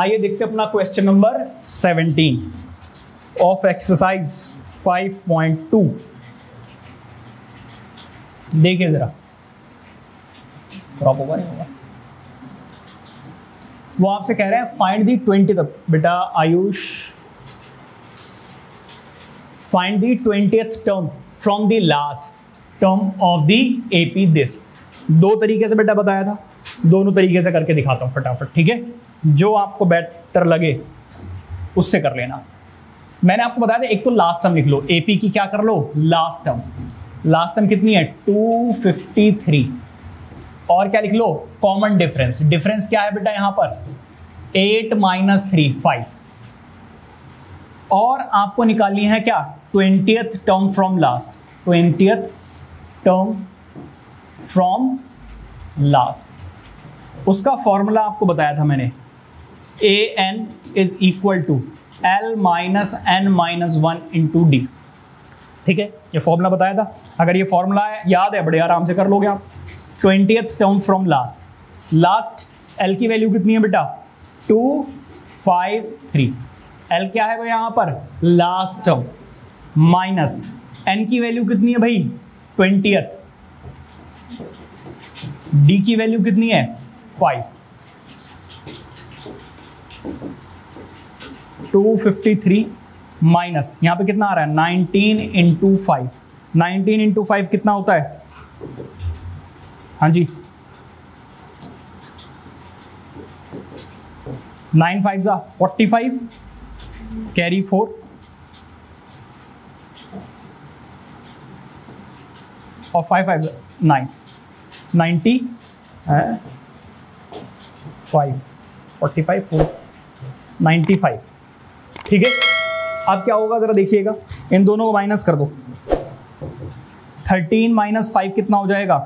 आइए देखते हैं अपना क्वेश्चन नंबर 17 ऑफ एक्सरसाइज 5.2। देखिए जरा ड्रॉप होगा नहीं होगा। वो आपसे कह रहे हैं फाइंड दी 20th, बेटा Ayush find the 20th term from the last term of the AP this. दो तरीके से बेटा बताया था, दोनों तरीके से करके दिखाता हूँ फटाफट, ठीक है? जो आपको बेटर लगे उससे कर लेना। मैंने आपको बताया था एक तो लास्ट टर्म लिख लो, एपी की क्या कर लो लास्ट टर्म। लास्ट टर्म कितनी है 253। और क्या लिख लो कॉमन डिफरेंस। डिफरेंस क्या है बेटा यहां पर 8 - 3, 5। और आपको निकालनी है क्या 20th term from last, 20th term from last. उसका फॉर्मूला आपको बताया था मैंने (AN = L - N - 1 × D), ठीक है? ये फॉर्मूला बताया था। अगर ये फॉर्मूला याद है बड़े आराम से कर लोगे आप। 20th term from last, last L की वैल्यू कितनी है बेटा 253। L क्या है भाई यहाँ पर लास्ट टर्म। माइनस N की वैल्यू कितनी है भाई 20th। D की वैल्यू कितनी है 5। 253 माइनस यहाँ पे कितना आ रहा है 19 × 5। 19 × 5 कितना होता है, हाँ जी 9 × 5 = 45, कैरी 4। और 5 × 5 = 9, 95, ठीक है? अब क्या होगा जरा देखिएगा, इन दोनों को माइनस कर दो। 13 - 5 कितना हो जाएगा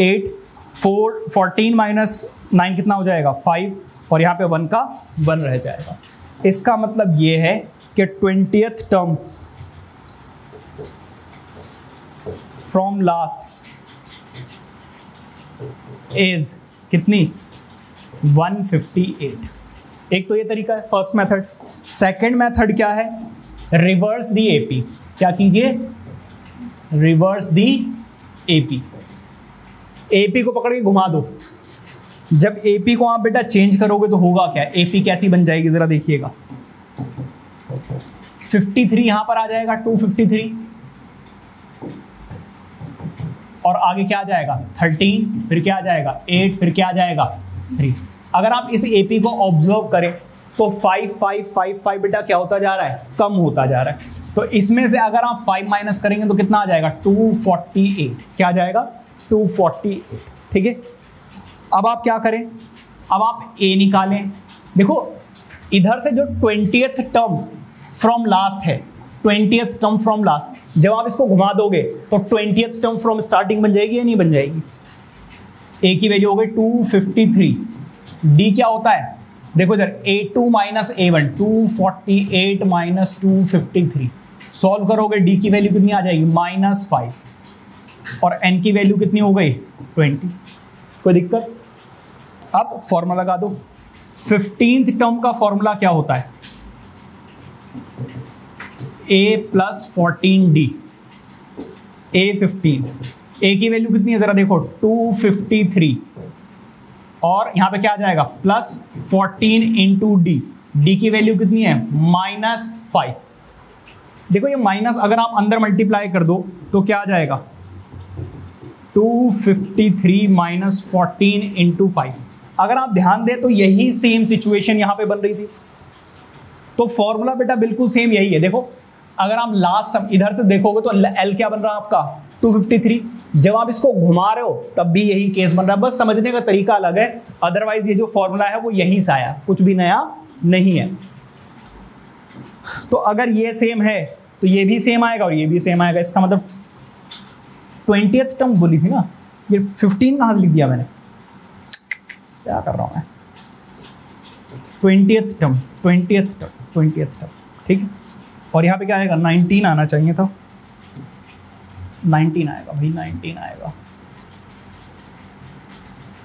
8। 14 - 9 कितना हो जाएगा 5। और यहाँ पे 1 का 1 रह जाएगा। इसका मतलब ये है कि 20th term from last is कितनी 158। एक तो ये तरीका है फर्स्ट मेथड। सेकंड मेथड क्या है रिवर्स दी एपी। क्या कीजिए रिवर्स दी एपी। एपी को पकड़ के घुमा दो। जब एपी को आप बेटा चेंज करोगे तो होगा क्या, एपी कैसी बन जाएगी जरा देखिएगा। 53 यहां पर आ जाएगा 253। और आगे क्या आ जाएगा 13, फिर क्या आ जाएगा 8, फिर क्या आ जाएगा 3। अगर आप इस एपी को ऑब्जर्व करें तो 5 बेटा क्या होता जा रहा है कम होता जा रहा है। तो इसमें से अगर आप 5 माइनस करेंगे तो कितना आ जाएगा 248। क्या आ जाएगा 248, ठीक है? अब आप क्या करें, अब आप ए निकालें। देखो इधर से जो 20th टर्म फ्रॉम लास्ट है, 20th टर्म फ्रॉम लास्ट जब आप इसको घुमा दोगे तो 20th टर्म फ्रॉम स्टार्टिंग बन जाएगी या नहीं बन जाएगी। ए की वैल्यू हो गई 253। डी क्या होता है देखो इधर A2 - A1, 248 - 253। सॉल्व करोगे डी की वैल्यू कितनी आ जाएगी -5। और n की वैल्यू कितनी हो गई 20। कोई दिक्कत? अब फॉर्मूला लगा दो। 15th टर्म का फॉर्मूला क्या होता है A + 14D, A15। A की वैल्यू कितनी है जरा देखो 253। और यहाँ पे क्या आ जाएगा +14 × D। D की वैल्यू कितनी है -5। देखो ये माइनस अगर आप अंदर मल्टीप्लाई कर दो तो क्या आ जाएगा 253 - 14 × 5। अगर आप ध्यान दें तो यही सेम सिचुएशन यहाँ पे बन रही थी। तो फॉर्मूला बेटा बिल्कुल सेम यही है। देखो अगर आप लास्ट इधर से देखोगे तो L क्या बन रहा है आपका 253। जब आप इसको घुमा रहे हो तब भी यही केस बन रहा है, बस समझने का तरीका अलग है। अदरवाइज ये जो फॉर्मूला है वो यहीं से आया, कुछ भी नया नहीं है। तो अगर ये सेम है तो ये भी सेम आएगा और ये भी सेम आएगा। इसका मतलब 20th टर्म बोली थी ना, ये 15 कहाँ से लिख दिया मैंने, क्या कर रहा हूँ मैं। 20th टर्म, ठीक है? और यहाँ पे क्या आएगा 19 आना चाहिए था। 19 आएगा भाई, 19 आएगा।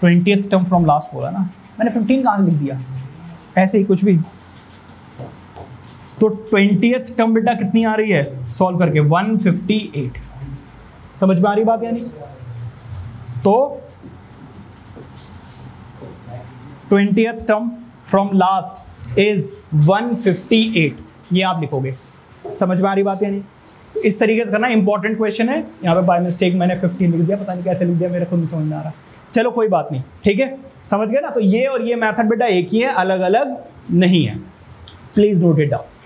20th टर्म फ्रॉम लास्ट बोला ना मैंने, 15 कहाँ से लिख दिया। ऐसे ही कुछ भी। तो 20th टर्म बेटा कितनी आ रही है सॉल्व करके 158। समझ में आ रही बात यानी? तो 20th term from last is 158, ये आप लिखोगे। समझ में आ रही बात यानी? इस तरीके से करना, इंपॉर्टेंट क्वेश्चन है। यहाँ पे बाय मिस्टेक मैंने 15 लिख दिया, पता नहीं कैसे लिख दिया, मेरे खुद नहीं समझ में आ रहा। चलो कोई बात नहीं, ठीक है, समझ गए ना। तो ये और ये मेथड बेटा एक ही है, अलग अलग नहीं है। Please note it down.